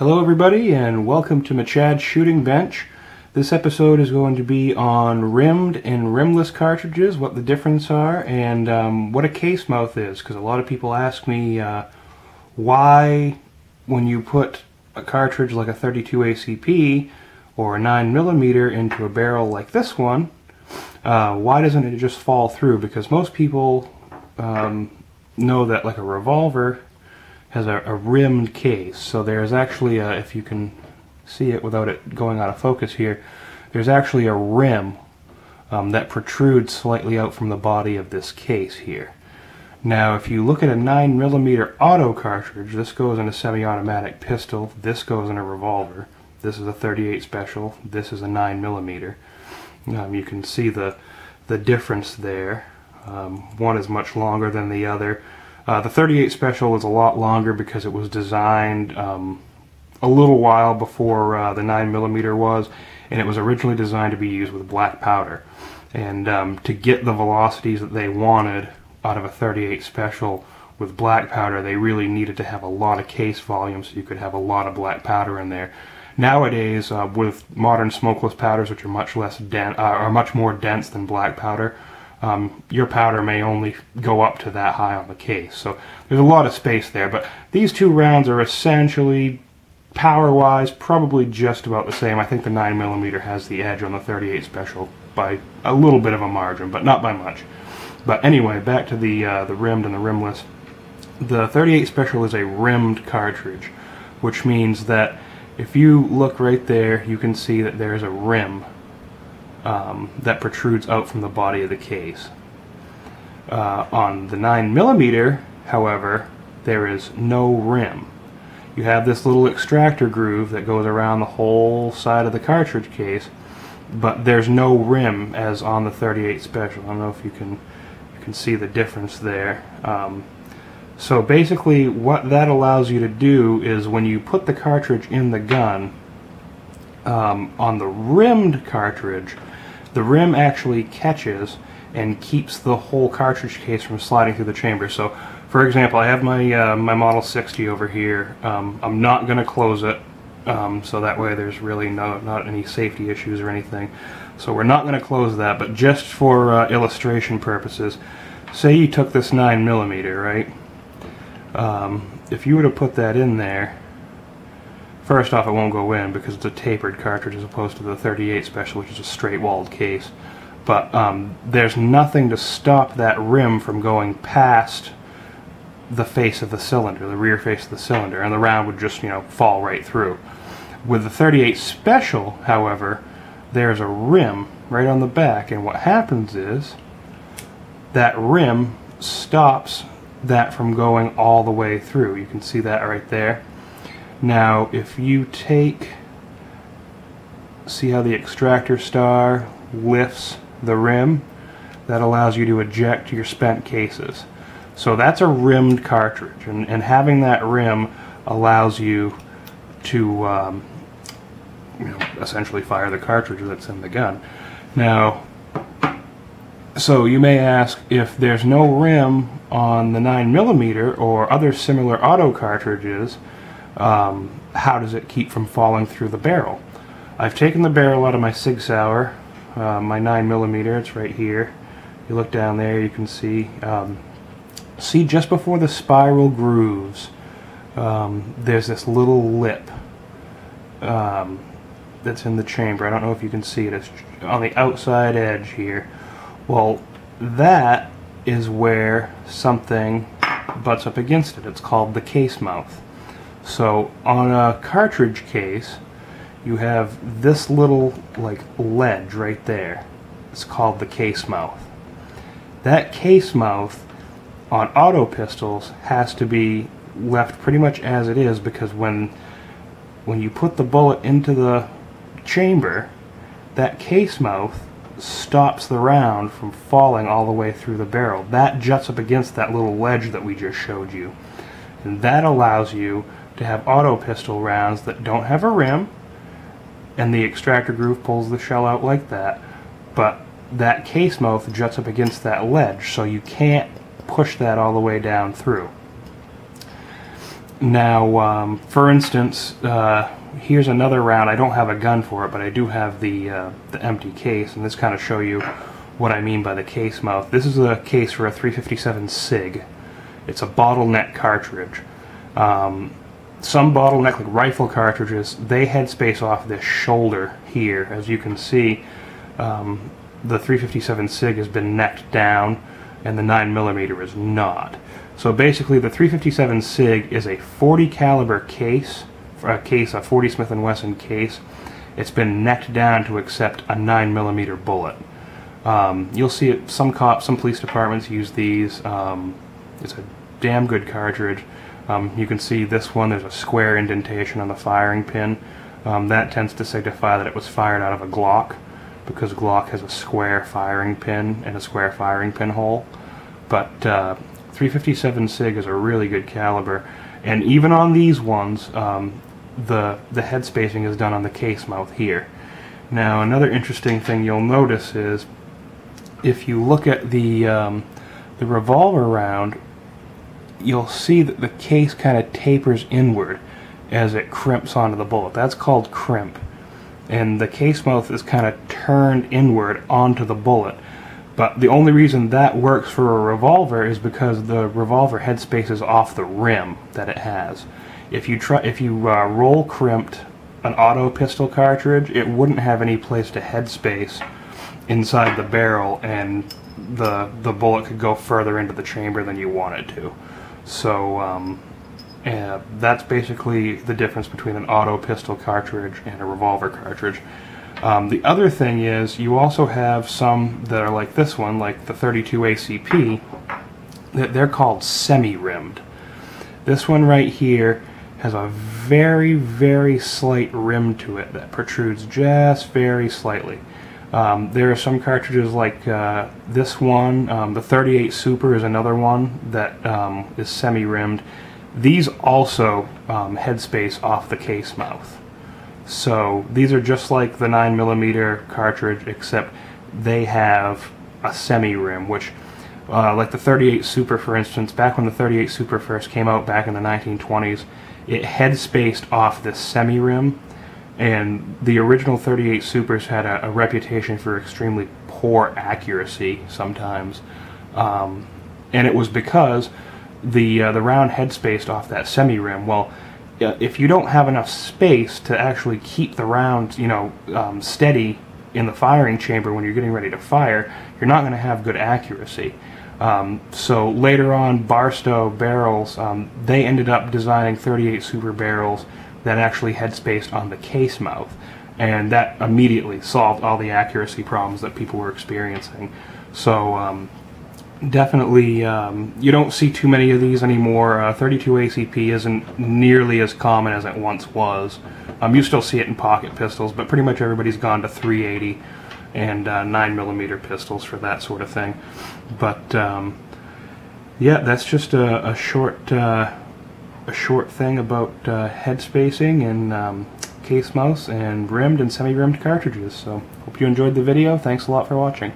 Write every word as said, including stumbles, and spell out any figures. Hello everybody and welcome to Machad's Shooting Bench. This episode is going to be on rimmed and rimless cartridges, what the difference are, and um, what a case mouth is, because a lot of people ask me uh, why when you put a cartridge like a thirty-two A C P or a nine millimeter into a barrel like this one, uh, why doesn't it just fall through? Because most people um, know that like a revolver has a, a rimmed case, so there's actually a, if you can see it without it going out of focus here, there's actually a rim um, that protrudes slightly out from the body of this case here. Now if you look at a nine millimeter auto cartridge, this goes in a semi-automatic pistol, this goes in a revolver, this is a thirty-eight special, this is a nine millimeter. Um, you can see the, the difference there. Um, one is much longer than the other. Uh, the thirty-eight special is a lot longer because it was designed um, a little while before uh, the nine millimeter was, and it was originally designed to be used with black powder. And um, to get the velocities that they wanted out of a thirty-eight special with black powder, they really needed to have a lot of case volume, so you could have a lot of black powder in there. Nowadays, uh, with modern smokeless powders, which are much less dense, uh, are much more dense than black powder, Um, your powder may only go up to that high on the case, so there's a lot of space there. But these two rounds are essentially, power-wise, probably just about the same. I think the nine millimeter has the edge on the thirty-eight special by a little bit of a margin, but not by much. But anyway, back to the uh, the rimmed and the rimless. The thirty-eight special is a rimmed cartridge, which means that if you look right there, you can see that there is a rim Um, that protrudes out from the body of the case. Uh, on the nine millimeter, however, there is no rim. You have this little extractor groove that goes around the whole side of the cartridge case, but there's no rim as on the thirty-eight special. I don't know if you can you can see the difference there. Um, so basically what that allows you to do is when you put the cartridge in the gun, um, on the rimmed cartridge, the rim actually catches and keeps the whole cartridge case from sliding through the chamber. So, for example, I have my uh, my Model sixty over here. Um, I'm not going to close it, um, so that way there's really no not any safety issues or anything. So we're not going to close that, but just for uh, illustration purposes, say you took this nine millimeter, right? Um, if you were to put that in there, first off, it won't go in because it's a tapered cartridge as opposed to the thirty-eight special, which is a straight-walled case. But um, there's nothing to stop that rim from going past the face of the cylinder, the rear face of the cylinder, and the round would just, you know, fall right through. With the thirty-eight special, however, there's a rim right on the back, and what happens is that rim stops that from going all the way through. You can see that right there. Now, if you take, see how the extractor star lifts the rim? That allows you to eject your spent cases. So that's a rimmed cartridge, and, and having that rim allows you to um, you know, essentially fire the cartridge that's in the gun. Now, so you may ask, if there's no rim on the nine millimeter or other similar auto cartridges, Um, how does it keep from falling through the barrel? I've taken the barrel out of my Sig Sauer, uh, my nine millimeter, it's right here. You look down there, you can see, um, see just before the spiral grooves, um, there's this little lip um, that's in the chamber. I don't know if you can see it, it's on the outside edge here. Well, that is where something butts up against it. It's called the case mouth. So on a cartridge case, you have this little like ledge right there. It's called the case mouth. That case mouth on auto pistols has to be left pretty much as it is, because when when you put the bullet into the chamber, that case mouth stops the round from falling all the way through the barrel. That juts up against that little ledge that we just showed you. And that allows you to have auto pistol rounds that don't have a rim, and the extractor groove pulls the shell out like that, but that case mouth juts up against that ledge, so you can't push that all the way down through. Now, um, for instance, uh, here's another round. I don't have a gun for it, but I do have the, uh, the empty case, and this kind of show you what I mean by the case mouth. This is a case for a three fifty-seven Sig. It's a bottleneck cartridge. Um, some bottleneck, like rifle cartridges, they headspace off this shoulder here. As you can see, um, the three fifty-seven Sig has been necked down, and the nine millimeter is not. So basically, the three fifty-seven Sig is a forty caliber case, a case, a forty Smith and Wesson case. It's been necked down to accept a nine millimeter bullet. Um, you'll see it, some cops, some police departments use these. Um, it's a damn good cartridge. Um, you can see this one, there's a square indentation on the firing pin. Um, that tends to signify that it was fired out of a Glock, because Glock has a square firing pin and a square firing pin hole. But uh, three fifty-seven Sig is a really good caliber, and even on these ones, um, the, the head spacing is done on the case mouth here. Now, another interesting thing you'll notice is, if you look at the, um, the revolver round, you'll see that the case kind of tapers inward as it crimps onto the bullet. That's called crimp. And the case mouth is kind of turned inward onto the bullet. But the only reason that works for a revolver is because the revolver headspace is off the rim that it has. If you try, if you uh, roll crimped an auto pistol cartridge, it wouldn't have any place to headspace inside the barrel, and the the bullet could go further into the chamber than you want it to. So um, uh, that's basically the difference between an auto pistol cartridge and a revolver cartridge. Um, the other thing is, you also have some that are like this one, like the thirty-two A C P, that they're called semi-rimmed. This one right here has a very, very slight rim to it that protrudes just very slightly. Um, there are some cartridges like uh, this one, um, the thirty-eight Super is another one that um, is semi-rimmed. These also um, headspace off the case mouth. So these are just like the nine millimeter cartridge, except they have a semi-rim, which uh, like the thirty-eight Super, for instance, back when the thirty-eight Super first came out back in the nineteen twenties, it headspaced off this semi-rim. And the original thirty-eight Supers had a, a reputation for extremely poor accuracy sometimes, um, and it was because the uh, the round head spaced off that semi rim. Well, if you don't have enough space to actually keep the round, you know, um, steady in the firing chamber when you're getting ready to fire, you're not going to have good accuracy. Um, so later on, Barstow Barrels, um, they ended up designing thirty-eight Super barrels that actually headspaced on the case mouth, and that immediately solved all the accuracy problems that people were experiencing. So um, definitely um, you don't see too many of these anymore. uh, thirty-two A C P isn't nearly as common as it once was. Um, you still see it in pocket pistols, but pretty much everybody's gone to three eighty and uh, nine millimeter pistols for that sort of thing. But um, yeah, that's just a, a short uh, a short thing about uh, head spacing and um, case mouth and rimmed and semi-rimmed cartridges. So, hope you enjoyed the video. Thanks a lot for watching.